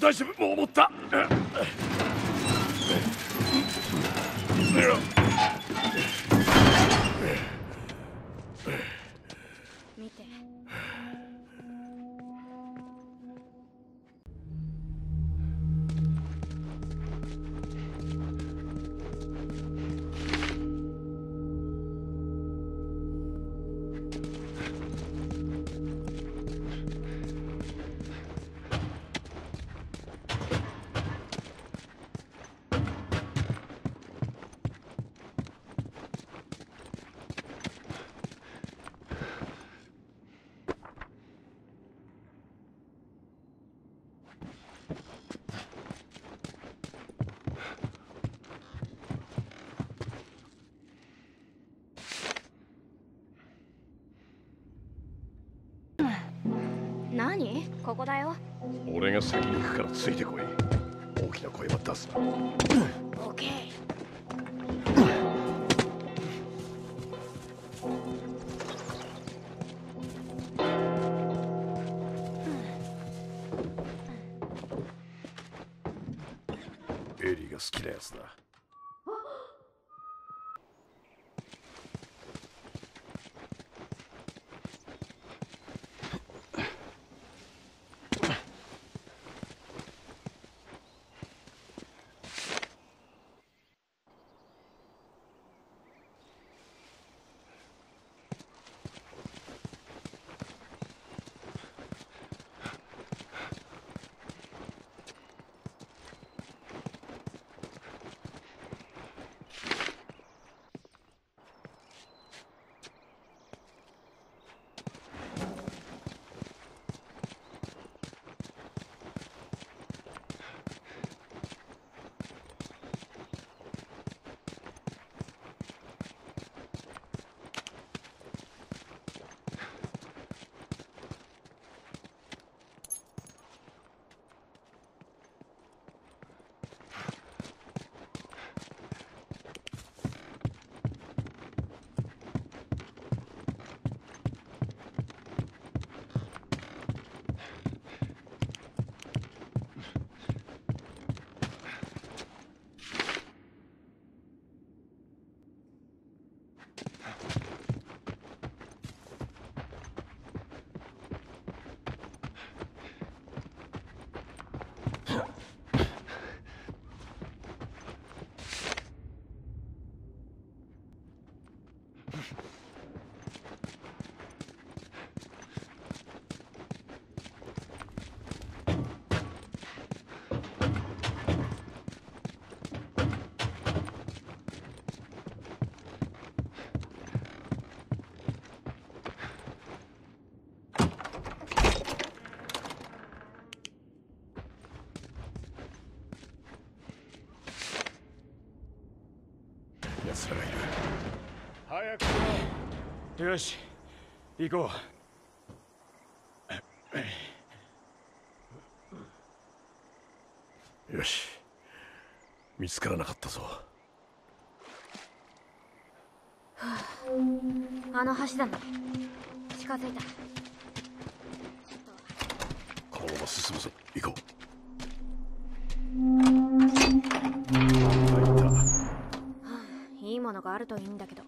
大丈夫、もう持った。見て。何？ここだよ。俺が先に行くからついてこい。大きな声は出すな。オッケー。エリーが好きなやつだ。早く来ろ。よし、行こう。よし、見つからなかったぞ。あの橋だね。近づいた。このまま進むぞ。行こう。あるといいんだけど。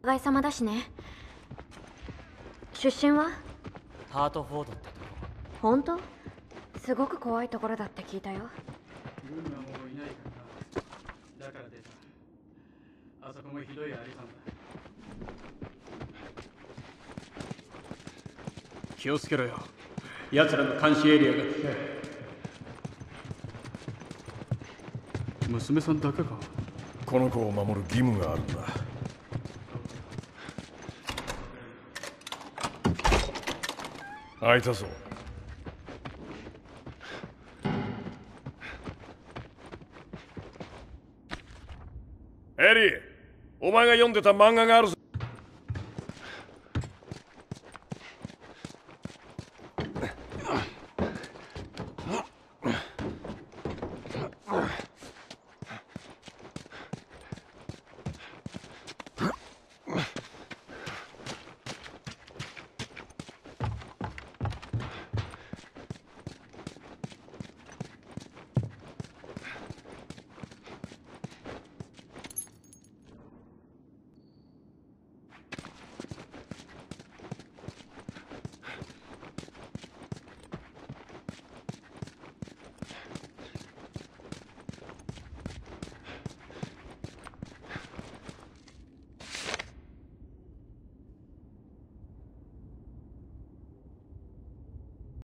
お互い様だしね。出身はハートフォードってとこ。本当？すごく怖いところだって聞いたよ。軍はもういないからな。だから出た。あそこもひどいありさんだ。気をつけろよ。奴らの監視エリアが来て。娘さんだけか。この子を守る義務があるんだ。開いたぞ。エリー、お前が読んでた漫画があるぞ。